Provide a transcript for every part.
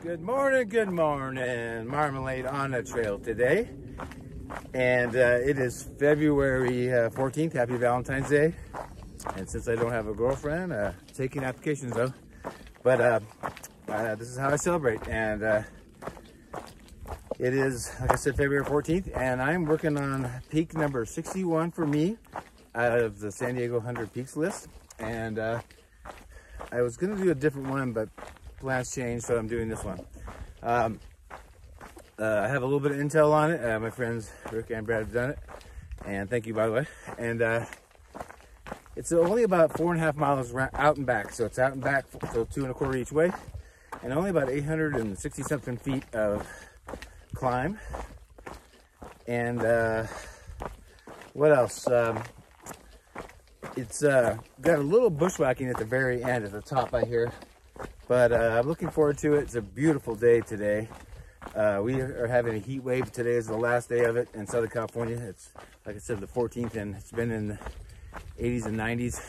Good morning, Marmalade on the trail today. And it is February 14th, happy Valentine's Day. And since I don't have a girlfriend, taking applications though. But this is how I celebrate. And it is, like I said, February 14th, and I'm working on peak number 61 for me out of the San Diego 100 peaks list. And I was gonna do a different one, but plans changed, so I'm doing this one. I have a little bit of intel on it. My friends Rick and Brad have done it, and thank you, by the way. And it's only about 4.5 miles out and back, so it's out and back, so 2.25 each way, and only about 860 something feet of climb. And what else? It's got a little bushwhacking at the very end, at the top I hear, but I'm looking forward to it. It's a beautiful day today. We are having a heat wave. Today is the last day of it in Southern California. It's, like I said, the 14th, and it's been in the 80s and 90s.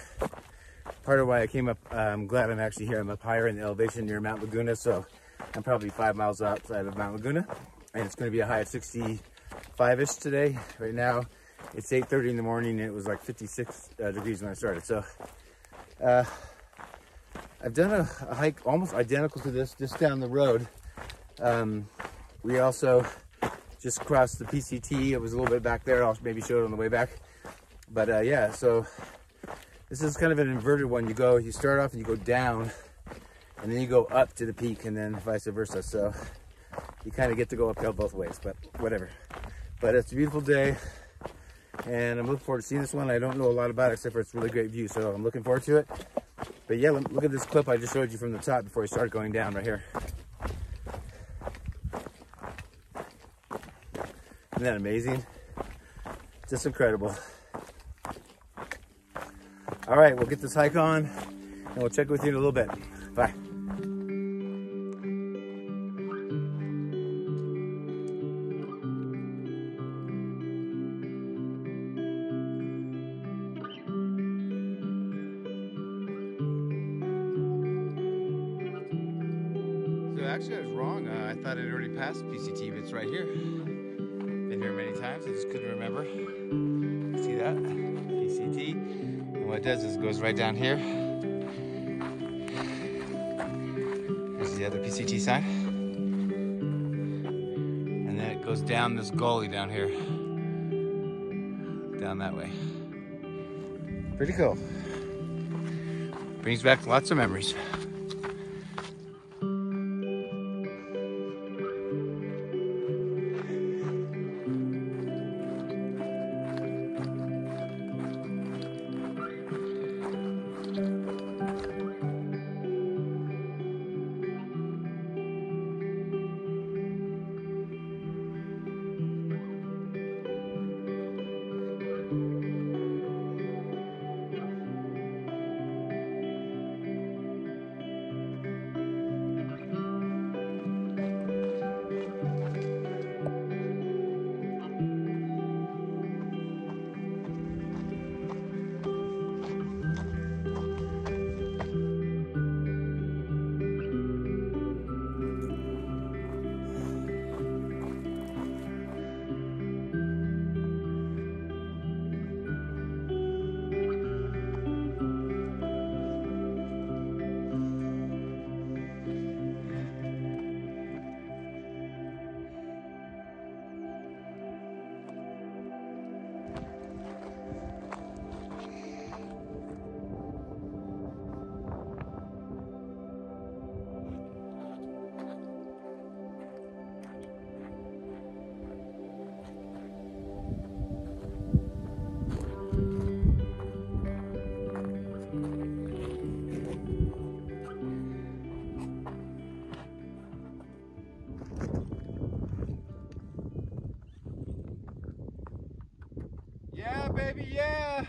Part of why I came up, I'm glad I'm actually here. I'm up higher in the elevation near Mount Laguna, so I'm probably 5 miles outside of Mount Laguna, and it's going to be a high of 65-ish today. Right now, it's 8:30 in the morning, and it was like 56 degrees when I started. So I've done a hike almost identical to this, just down the road. We also just crossed the PCT. It was a little bit back there. I'll maybe show it on the way back. But yeah, so this is kind of an inverted one. You start off and you go down, and then you go up to the peak, and then vice versa. So you kind of get to go uphill both ways, but whatever. But it's a beautiful day, and I'm looking forward to seeing this one. I don't know a lot about it, except for it's a really great view, so I'm looking forward to it. But yeah, look at this clip I just showed you from the top before you start going down right here. Isn't that amazing? Just incredible. All right, we'll get this hike on, and we'll check with you in a little bit. Bye. So actually, I was wrong. I thought I'd already passed PCT, but it's right here. Been here many times. I just couldn't remember. See that? PCT. And what it does is it goes right down here. The other PCT sign, and then it goes down this gully down here, down that way. Pretty cool. Brings back lots of memories. Baby, yeah!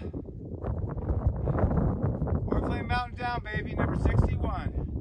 Oriflamme Mountain down, baby, number 61.